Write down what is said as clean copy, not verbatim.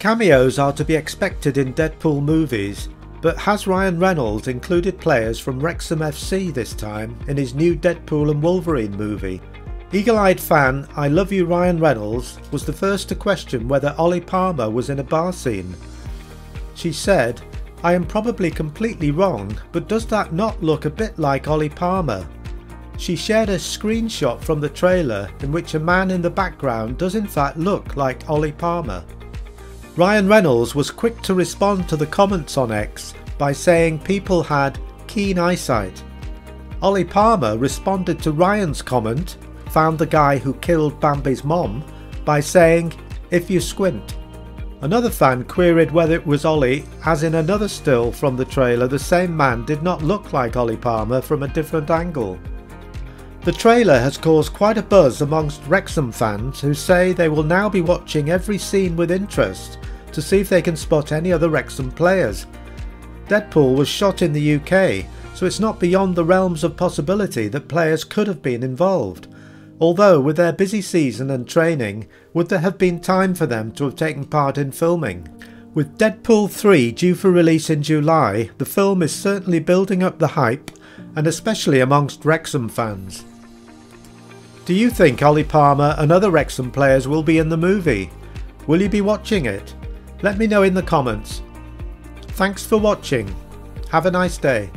Cameos are to be expected in Deadpool movies, but has Ryan Reynolds included players from Wrexham FC this time in his new Deadpool and Wolverine movie? Eagle-eyed fan I Love You Ryan Reynolds was the first to question whether Ollie Palmer was in a bar scene. She said, "I am probably completely wrong, but does that not look a bit like Ollie Palmer?" She shared a screenshot from the trailer in which a man in the background does in fact look like Ollie Palmer. Ryan Reynolds was quick to respond to the comments on X by saying people had keen eyesight. Ollie Palmer responded to Ryan's comment, found the guy who killed Bambi's mom, by saying, "if you squint." Another fan queried whether it was Ollie, as in another still from the trailer the same man did not look like Ollie Palmer from a different angle. The trailer has caused quite a buzz amongst Wrexham fans who say they will now be watching every scene with interest to see if they can spot any other Wrexham players. Deadpool was shot in the UK, so it's not beyond the realms of possibility that players could have been involved. Although with their busy season and training, would there have been time for them to have taken part in filming? With Deadpool 3 due for release in July, the film is certainly building up the hype, and especially amongst Wrexham fans. Do you think Ollie Palmer and other Wrexham players will be in the movie? Will you be watching it? Let me know in the comments. Thanks for watching. Have a nice day.